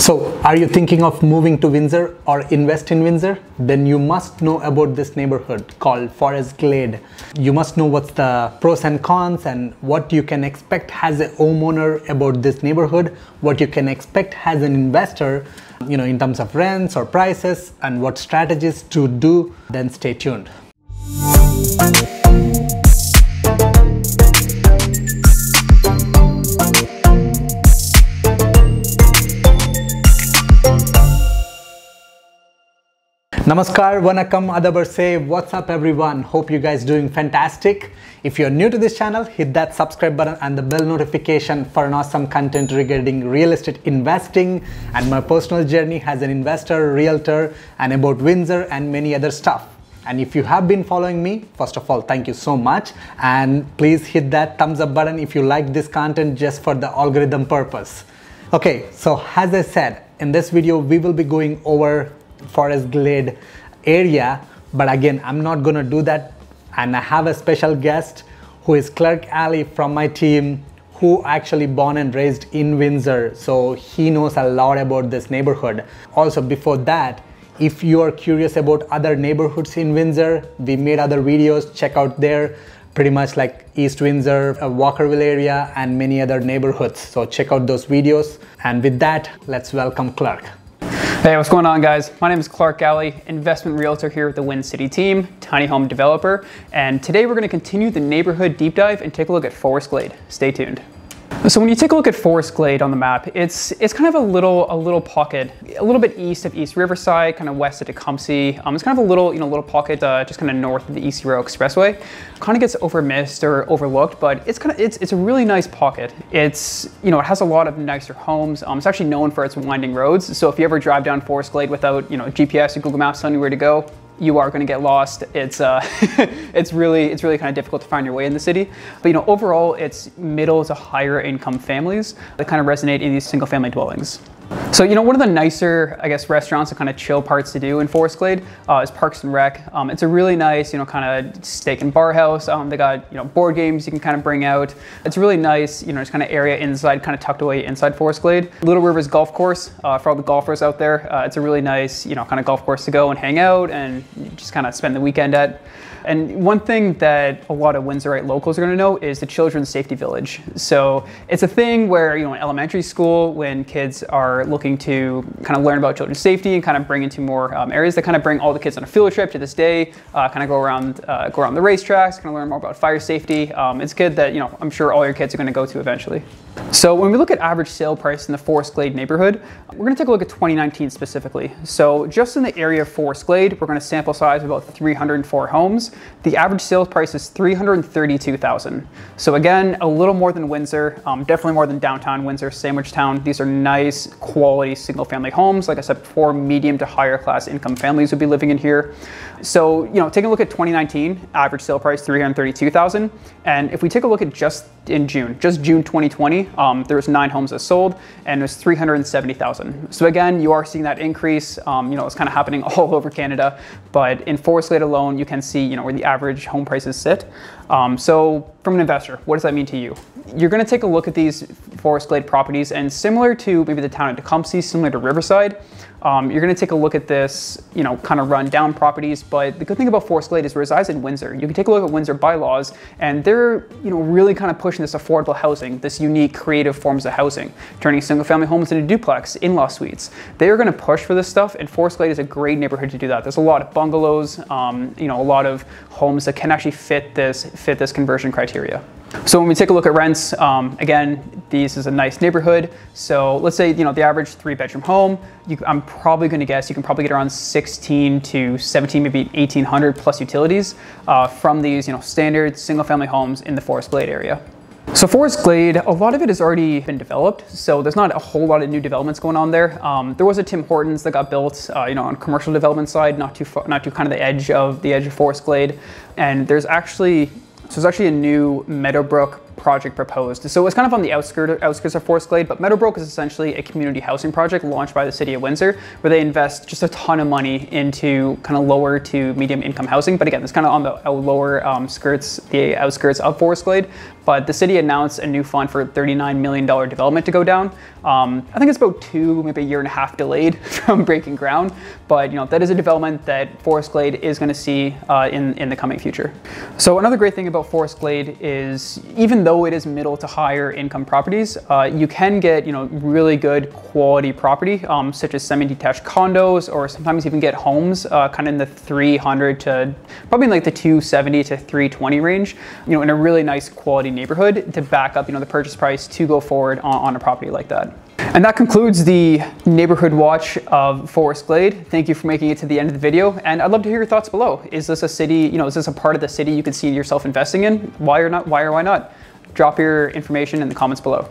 So are you thinking of moving to Windsor or invest in Windsor? Then you must know about this neighborhood called Forest Glade. You must know what's the pros and cons and what you can expect as a homeowner about this neighborhood, what you can expect as an investor, you know, in terms of rents or prices, and what strategies to do. Then stay tuned. Namaskar, Vanakkam, Adabarse, what's up everyone? Hope you guys doing fantastic. If you're new to this channel, hit that subscribe button and the bell notification for an awesome content regarding real estate investing and my personal journey as an investor, realtor, and about Windsor and many other stuff. And if you have been following me, first of all, thank you so much. And please hit that thumbs up button if you like this content just for the algorithm purpose. Okay, so as I said, in this video, we will be going over Forest Glade area, but again I'm not gonna do that, and I have a special guest who is Clark Galley from my team, who actually born and raised in Windsor, so he knows a lot about this neighborhood. Also, before that, if you are curious about other neighborhoods in Windsor, we made other videos, check out there, pretty much like East Windsor, Walkerville area, and many other neighborhoods, so check out those videos. And with that, let's welcome Clark. Hey, what's going on guys? My name is Clark Galley, investment realtor here with the Wind City team, tiny home developer, and today we're going to continue the neighborhood deep dive and take a look at Forest Glade. Stay tuned. So when you take a look at Forest Glade on the map, it's kind of a little pocket, a little bit east of East Riverside, kind of west of Tecumseh. It's kind of a little, you know, little pocket just kind of north of the East Row Expressway. Kind of gets overmissed or overlooked, but it's a really nice pocket. It's, you know, it has a lot of nicer homes. It's actually known for its winding roads. So if you ever drive down Forest Glade without, you know, GPS or Google Maps telling you where to go, you are going to get lost. It's really kind of difficult to find your way in the city. But you know, overall, it's middle to higher income families that kind of resonate in these single family dwellings. So, you know, one of the nicer, I guess, restaurants and kind of chill parts to do in Forest Glade is Parks and Rec. It's a really nice, you know, kind of steak and bar house. They got, you know, board games you can kind of bring out. It's really nice, you know, it's kind of area inside, kind of tucked away inside Forest Glade. Little Rivers Golf Course for all the golfers out there. It's a really nice, you know, kind of golf course to go and hang out and just kind of spend the weekend at. And one thing that a lot of Windsorite locals are going to know is the Children's Safety Village. So it's a thing where, you know, in elementary school, when kids are looking to kind of learn about children's safety and kind of bring into more areas, that kind of bring all the kids on a field trip to this day, kind of go around the racetracks, kind of learn more about fire safety. It's good that, you know, I'm sure all your kids are going to go to eventually. So when we look at average sale price in the Forest Glade neighborhood, we're going to take a look at 2019 specifically. So just in the area of Forest Glade, we're going to sample size about 304 homes. The average sales price is $332,000. So again, a little more than Windsor, definitely more than downtown Windsor, Sandwich Town. These are nice quality single family homes. Like I said before, medium to higher class income families would be living in here. So, you know, taking a look at 2019, average sale price $332,000. And if we take a look at just June 2020, there was 9 homes that sold and it was $370,000. So again, you are seeing that increase. You know, it's kind of happening all over Canada, but in Forest Glade alone, you can see, you know, where the average home prices sit. So from an investor, what does that mean to you? You're going to take a look at these Forest Glade properties, and similar to maybe the town of Tecumseh, similar to Riverside, you're going to take a look at this, you know, kind of run down properties. But the good thing about Forest Glade is it resides in Windsor. You can take a look at Windsor bylaws, and they're, you know, really kind of pushing this affordable housing, this unique creative forms of housing, turning single family homes into duplex, in-law suites. They are going to push for this stuff, and Forest Glade is a great neighborhood to do that. There's a lot of bungalows, you know, a lot of homes that can actually fit this conversion criteria. So when we take a look at rents, again, this is a nice neighborhood. So let's say, you know, the average 3-bedroom home, I'm probably going to guess you can probably get around 16 to 17, maybe 1,800 plus utilities from these, you know, standard single family homes in the Forest Glade area. So Forest Glade, a lot of it has already been developed, so there's not a whole lot of new developments going on there. There was a Tim Hortons that got built, you know, on commercial development side, not too kind of the edge of Forest Glade, and there's actually a new Meadowbrook project proposed. So it's kind of on the outskirts of Forest Glade, but Meadowbrook is essentially a community housing project launched by the city of Windsor, where they invest just a ton of money into kind of lower to medium income housing. But again, it's kind of on the lower outskirts of Forest Glade. But the city announced a new fund for a $39 million development to go down. I think it's about maybe a year and a half delayed from breaking ground. But you know, that is a development that Forest Glade is going to see in the coming future. So another great thing about Forest Glade is, even though it is middle to higher income properties, you can get really good quality property, such as semi-detached condos, or sometimes even get homes kind of in the 300 to probably like the 270 to 320 range, in a really nice quality neighborhood to back up the purchase price to go forward on a property like that. And that concludes the neighborhood watch of Forest Glade. Thank you for making it to the end of the video, and I'd love to hear your thoughts below. Is this a city, is this a part of the city you could see yourself investing in? Why or why not? Drop your information in the comments below.